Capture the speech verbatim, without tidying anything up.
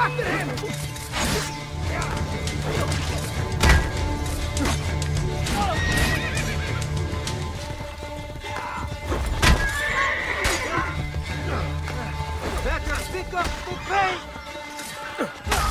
After him! Better pick up the pace!